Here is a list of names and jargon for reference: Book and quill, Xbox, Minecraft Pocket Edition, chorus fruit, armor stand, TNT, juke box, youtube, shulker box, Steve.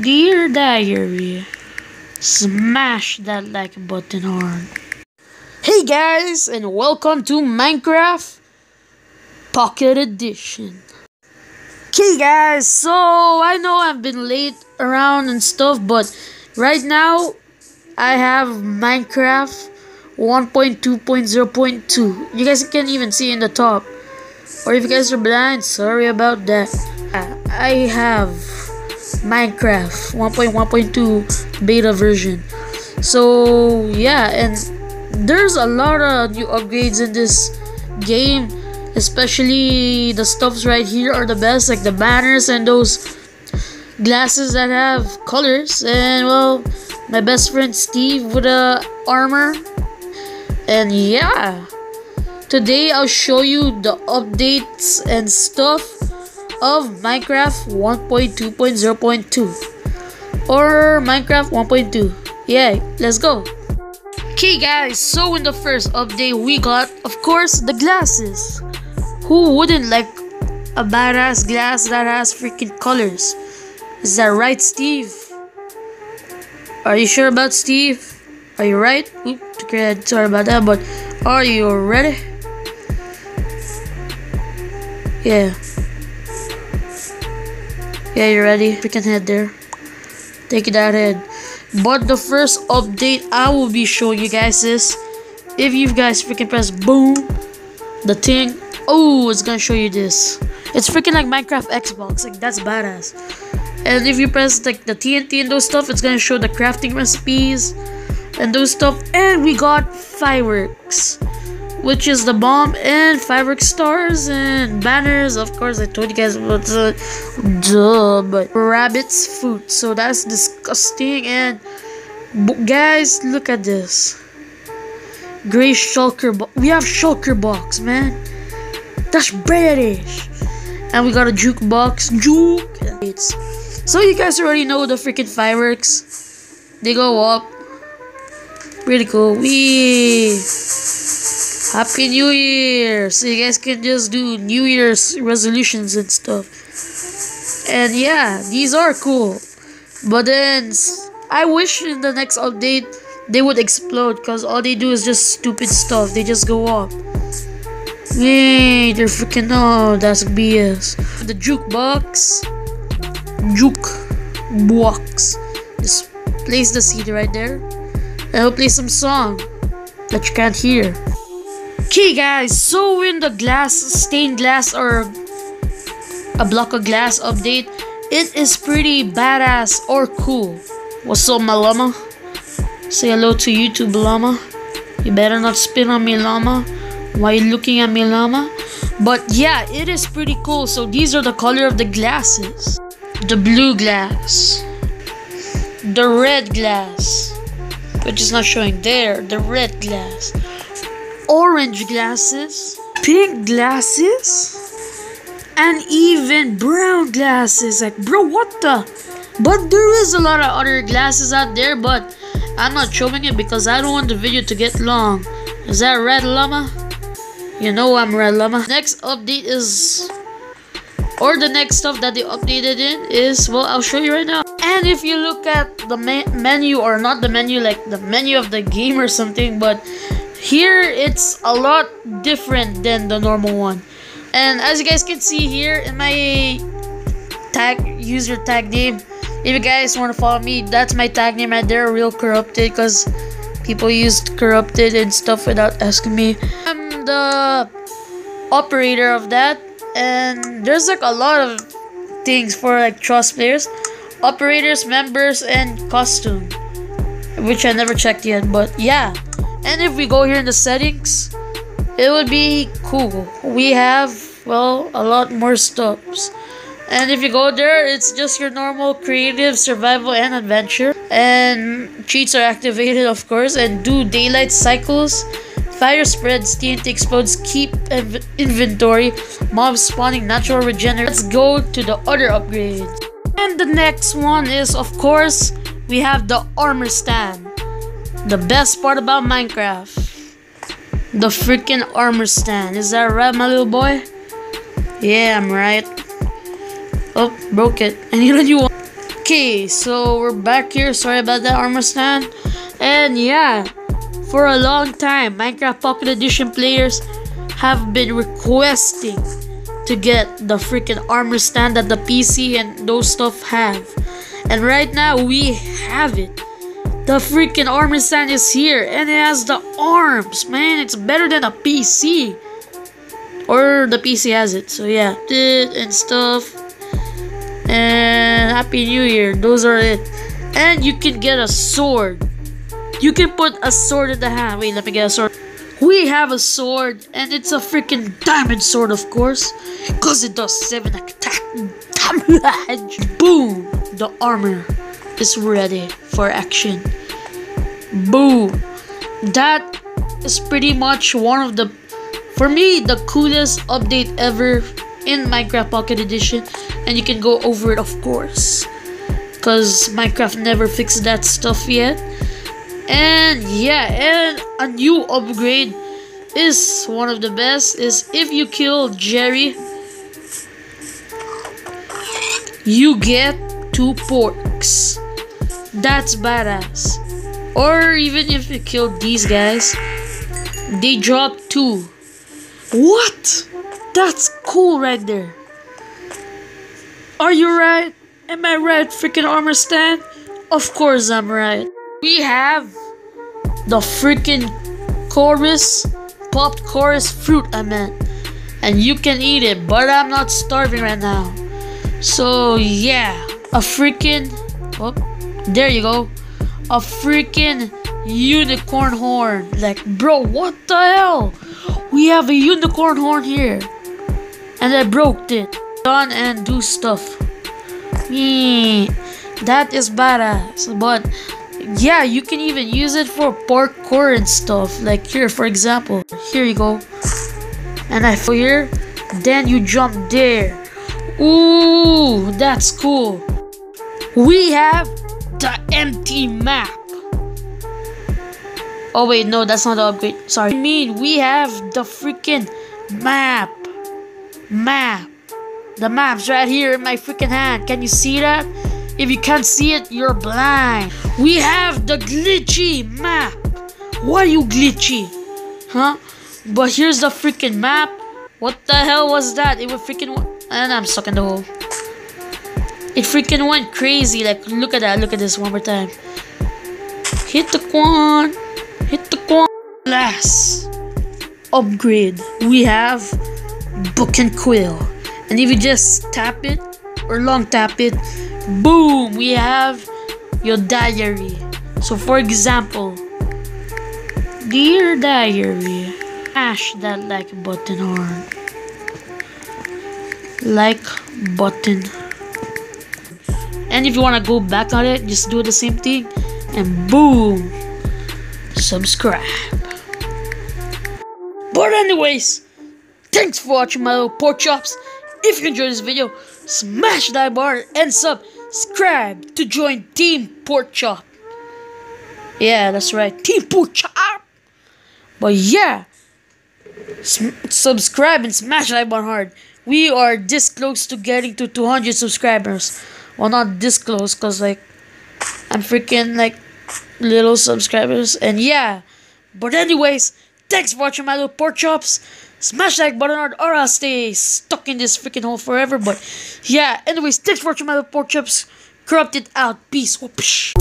Dear Diary, smash that like button hard. Hey guys, and welcome to Minecraft Pocket Edition. Okay guys, so I know I've been late around and stuff, but right now I have Minecraft 1.2.0.2. You guys can't even see in the top. Or if you guys are blind, sorry about that. I have Minecraft 1.1.2 beta version. So yeah, and there's a lot of new upgrades in this game, especially the stuffs right here are the best, like the banners and those glasses that have colors. And well, my best friend Steve with a armor. And yeah, today I'll show you the updates and stuff of Minecraft 1.2.0.2 or Minecraft 1.2. yeah, let's go. Okay guys, so in the first update we got, of course, the glasses. Who wouldn't like a badass glass that has freaking colors? Is that right, Steve? Are you sure about Steve? Are you right? Oops, sorry about that, but are you ready? Yeah. Yeah, you ready? Freaking head there. Take that head. But the first update I will be showing you guys is, if you guys freaking press boom, the thing, oh, it's gonna show you this. It's freaking like Minecraft Xbox, like that's badass. And if you press like the TNT and those stuff, it's gonna show the crafting recipes and those stuff. And we got fireworks, which is the bomb, and fireworks stars and banners. Of course, I told you guys what's duh, but rabbit's food, so that's disgusting. And guys, look at this gray shulker box. We have shulker box, man, that's British. And we got a juke box, so you guys already know the freaking fireworks, they go up. Pretty cool. Wee! Happy New Year! So you guys can just do New Year's resolutions and stuff. And yeah, these are cool. But then, I wish in the next update they would explode, because all they do is just stupid stuff. They just go up. Yay! They're freaking... oh, that's BS. The juke box. Juke box. Just place the seed right there. And I'll play some song that you can't hear. Okay guys, so in the glass, stained glass or a block of glass update, it is pretty badass or cool. What's up, my llama? Say hello to YouTube, llama. You better not spit on me, llama. Why you looking at me, llama? But yeah, it is pretty cool. So these are the color of the glasses. The blue glass. The red glass, which is not showing there, the red glass, orange glasses, pink glasses, and even brown glasses. Like, bro, what the? But there is a lot of other glasses out there, but I'm not showing it because I don't want the video to get long. Is that Red Llama? You know I'm Red Llama. Next update is, or the next stuff that they updated in is, well, I'll show you right now. And if you look at the menu, or not the menu, like the menu of the game or something, but here it's a lot different than the normal one. And as you guys can see here in my tag, user tag name, if you guys want to follow me, that's my tag name right there, Real Corrupted, because people used corrupted and stuff without asking me. I'm the operator of that, and there's like a lot of things for like trust players, operators, members, and costume, which I never checked yet, but yeah. And if we go here in the settings, it would be cool. We have, well, a lot more stops. And if you go there, it's just your normal creative, survival, and adventure, and cheats are activated, of course, and do daylight cycles, fire spreads, TNT explodes, keep inventory, mob spawning, natural regenerate. Let's go to the other upgrades. And the next one is, of course, we have the armor stand. The best part about Minecraft. The freaking armor stand. Is that right, my little boy? Yeah, I'm right. Oh, broke it. I need a new one. Okay, so we're back here. Sorry about that, armor stand. And yeah, for a long time, Minecraft Pocket Edition players have been requesting to get the freaking armor stand that the PC and those stuff have. And right now, we have it. The freaking armor stand is here, and it has the arms, man. It's better than a PC. Or the PC has it, so yeah. And stuff. And Happy New Year. Those are it. And you can get a sword. You can put a sword in the hand. Wait, let me get a sword. We have a sword, and it's a freaking diamond sword, of course. Because it does 7 attack damage. Boom. The armor is ready for action. Boom. That is pretty much one of the, for me, the coolest update ever in Minecraft Pocket Edition. And you can go over it, of course, because Minecraft never fixed that stuff yet. And yeah, and a new upgrade is one of the best, is if you kill Jerry, you get 2 porks. That's badass. Or even if you kill these guys, they drop 2. What? That's cool right there. Are you right? Am I right, freaking armor stand? Of course I'm right. We have the freaking chorus, popped chorus fruit, I meant. And you can eat it, but I'm not starving right now. So yeah, a freaking, oh, there you go. A freaking unicorn horn. Like, bro, what the hell? We have a unicorn horn here. And I broke it. Done and do stuff. That is badass, but yeah, you can even use it for parkour and stuff. Like here, for example. Here you go. And I fall here. Then you jump there. Ooh, that's cool. We have the empty map. Oh wait, no, that's not the upgrade. Sorry. I mean, we have the freaking map. Map. The map's right here in my freaking hand. Can you see that? If you can't see it, you're blind. We have the glitchy map. Why are you glitchy? Huh? But here's the freaking map. What the hell was that? It was freaking... And I'm stuck in the hole. It freaking went crazy. Like, look at that. Look at this one more time. Hit the quan. Hit the quan. Last upgrade. We have Book and Quill. And if you just tap it, or long tap it, boom, we have your diary. So for example, dear diary, smash that like button hard. Like button. And if you want to go back on it, just do the same thing and boom, subscribe. But anyways, thanks for watching my little pork chops. If you enjoyed this video, smash that bar and subscribe to join Team Pork Chop. Yeah, that's right, Team Pork Chop. But yeah, subscribe and smash that bar hard. We are this close to getting to 200 subscribers. Well, not this close, cause like I'm freaking like little subscribers. And yeah, but anyways, thanks for watching my little pork chops. Smash that button hard or I'll stay stuck in this freaking hole forever. But yeah, anyways, thanks for watching my pork chops. Corrupted out. Peace. Whoops.